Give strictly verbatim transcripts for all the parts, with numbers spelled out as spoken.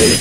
Over.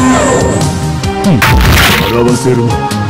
No. Hmm.